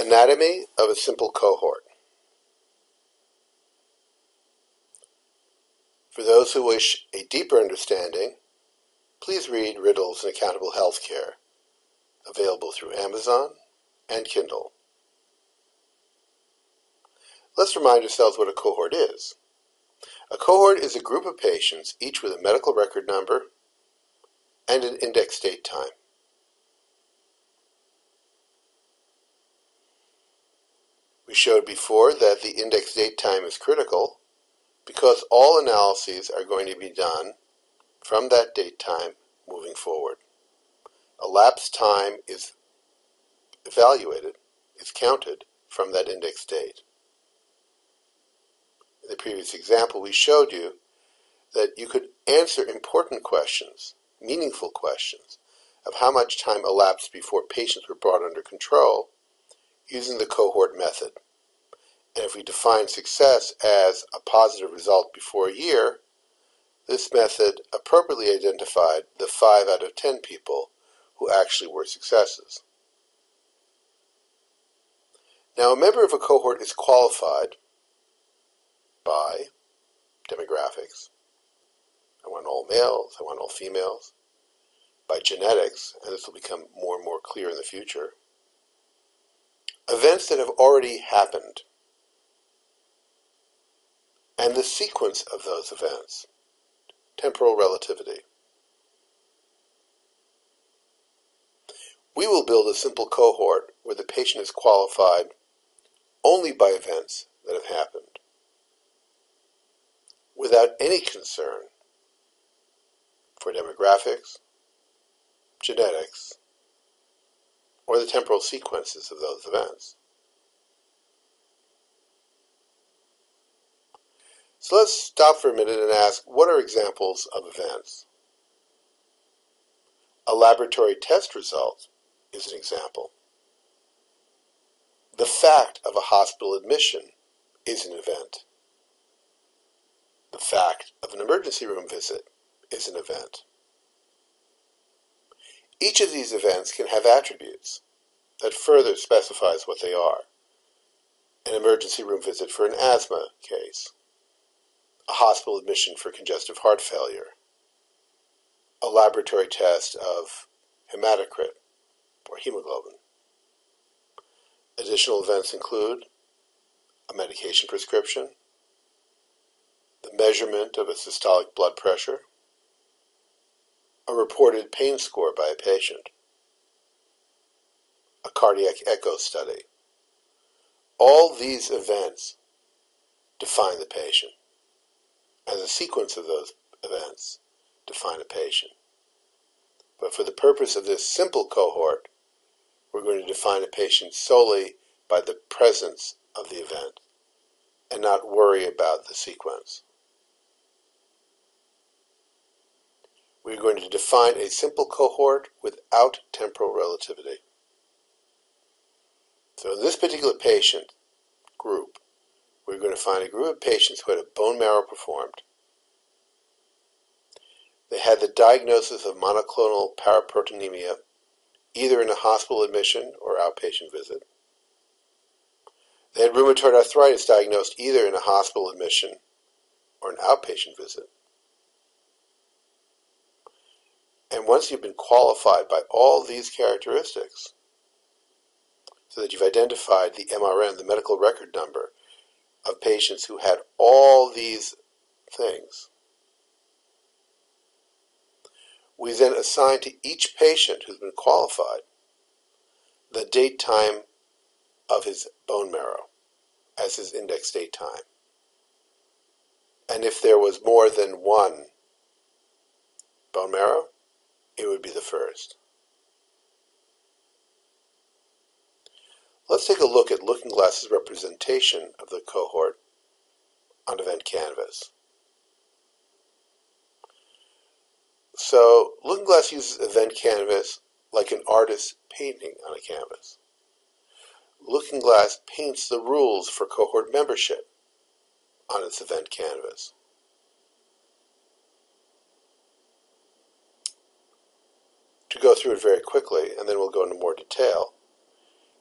Anatomy of a simple cohort. For those who wish a deeper understanding, please read Riddles in Accountable Healthcare, available through Amazon and Kindle. Let's remind ourselves what a cohort is. A cohort is a group of patients, each with a medical record number and an index date time. We showed before that the index date time is critical because all analyses are going to be done from that date time moving forward. Elapsed time is evaluated, is counted from that index date. In the previous example, we showed you that you could answer important questions, meaningful questions, of how much time elapsed before patients were brought under control using the cohort method. And if we define success as a positive result before a year, this method appropriately identified the 5 out of 10 people who actually were successes. Now, a member of a cohort is qualified by demographics. I want all males, I want all females. By genetics, and this will become more and more clear in the future. Events that have already happened, and the sequence of those events, temporal relativity. We will build a simple cohort where the patient is qualified only by events that have happened, without any concern for demographics, genetics, or the temporal sequences of those events. So let's stop for a minute and ask, what are examples of events? A laboratory test result is an example. The fact of a hospital admission is an event. The fact of an emergency room visit is an event. Each of these events can have attributes that further specifies what they are. An emergency room visit for an asthma case, a hospital admission for congestive heart failure, a laboratory test of hematocrit or hemoglobin. Additional events include a medication prescription, the measurement of a systolic blood pressure, a reported pain score by a patient, a cardiac echo study. All these events define the patient, and the sequence of those events define a patient. But for the purpose of this simple cohort, we're going to define a patient solely by the presence of the event and not worry about the sequence. We're going to define a simple cohort without temporal relativity. So in this particular patient group, we're going to find a group of patients who had a bone marrow performed. They had the diagnosis of monoclonal paraproteinemia, either in a hospital admission or outpatient visit. They had rheumatoid arthritis diagnosed either in a hospital admission or an outpatient visit. And once you've been qualified by all these characteristics, so that you've identified the MRN, the medical record number, of patients who had all these things, we then assign to each patient who's been qualified the date time of his bone marrow as his index date time. And if there was more than one bone marrow, it would be the first. Let's take a look at Looking Glass's representation of the cohort on Event Canvas. So Looking Glass uses Event Canvas like an artist painting on a canvas. Looking Glass paints the rules for cohort membership on its Event Canvas. To go through it very quickly, and then we'll go into more detail,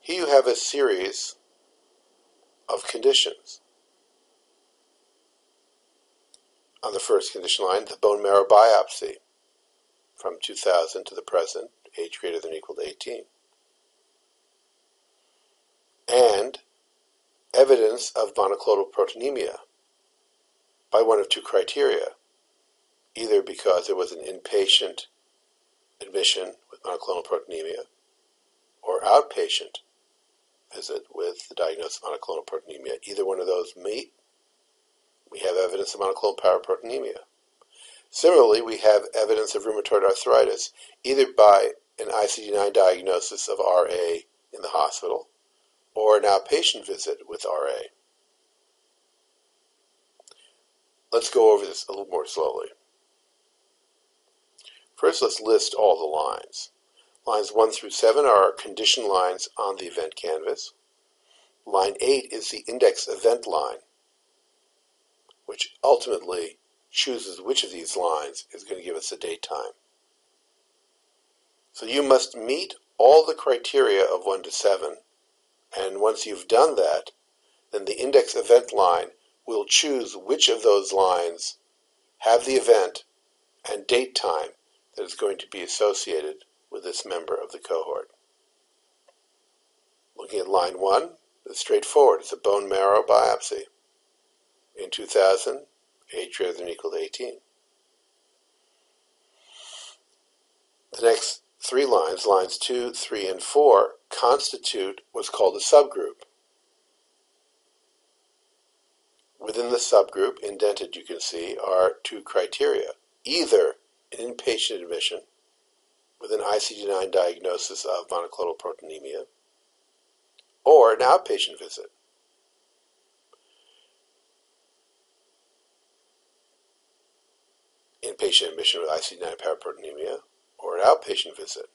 Here you have a series of conditions. On the first condition line, the bone marrow biopsy from 2000 to the present, age greater than or equal to 18. And evidence of monoclonal proteinuria by one of two criteria, either because there was an inpatient admission with monoclonal proteinuria or outpatient visit with the diagnosis of monoclonal proteinuria. Either one of those meet, we have evidence of monoclonal paraproteinuria. Similarly, we have evidence of rheumatoid arthritis, either by an ICD-9 diagnosis of RA in the hospital or an outpatient visit with RA. Let's go over this a little more slowly. First, let's list all the lines. Lines 1 through 7 are our condition lines on the event canvas. Line 8 is the index event line, which ultimately chooses which of these lines is going to give us a date time. So you must meet all the criteria of 1 to 7, and once you've done that, then the index event line will choose which of those lines have the event and date time that is going to be associated with this member of the cohort. Looking at line 1, it's straightforward. It's a bone marrow biopsy in 2000, age greater than or equal to 18. The next three lines, lines 2, 3, and 4, constitute what's called a subgroup. Within the subgroup, indented, you can see, are two criteria. Either an inpatient admission with an ICD-9 diagnosis of monoclonal proteinuria or an outpatient visit. Inpatient admission with ICD-9 paraproteinuria or an outpatient visit.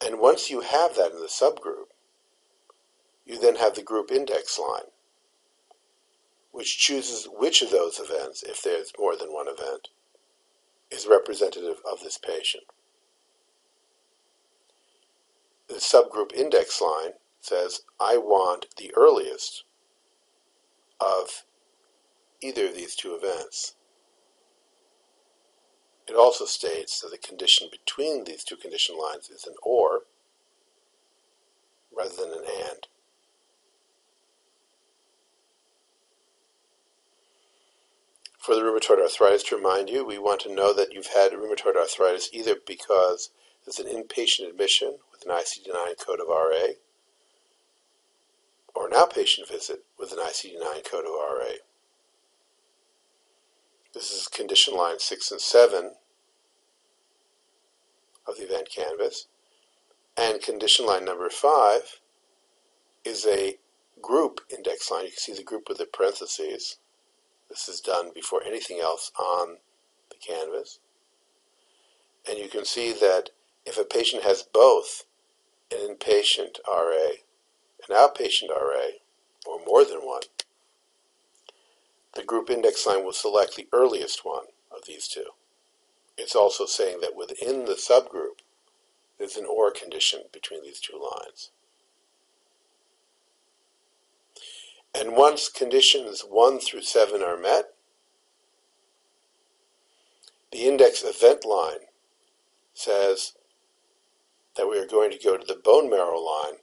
And once you have that in the subgroup, you then have the group index line, which chooses which of those events, if there's more than one event, is representative of this patient. The subgroup index line says, I want the earliest of either of these two events. It also states that the condition between these two condition lines is an or rather than an and. For the rheumatoid arthritis, to remind you, we want to know that you've had rheumatoid arthritis either because there's an inpatient admission with an ICD-9 code of RA or an outpatient visit with an ICD-9 code of RA. This is condition lines 6 and 7 of the event canvas. And condition line number 5 is a group index line. You can see the group with the parentheses. This is done before anything else on the canvas. And you can see that if a patient has both an inpatient RA, an outpatient RA, or more than one, the group index line will select the earliest one of these two. It's also saying that within the subgroup, there's an or condition between these two lines. And once conditions 1 through 7 are met, the index event line says that we are going to go to the bone marrow line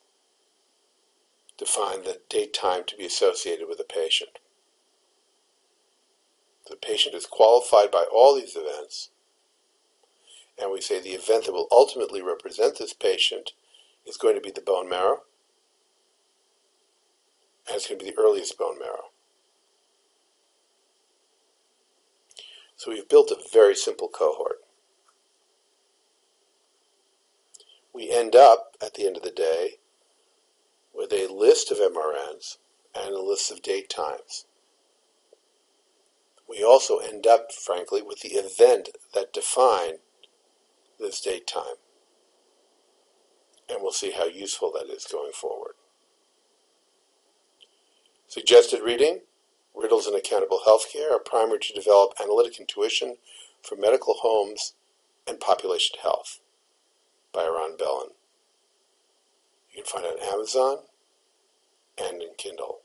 to find the date time to be associated with a patient. The patient is qualified by all these events, and we say the event that will ultimately represent this patient is going to be the bone marrow, and it's going to be the earliest bone marrow. So we've built a very simple cohort. We end up, at the end of the day, with a list of MRNs and a list of date times. We also end up, frankly, with the event that defined this date time. And we'll see how useful that is going forward. Suggested reading, Riddles in Accountable Healthcare, a primer to develop analytic intuition for medical homes and population health. by Eran Bellin. You can find it on Amazon and in Kindle.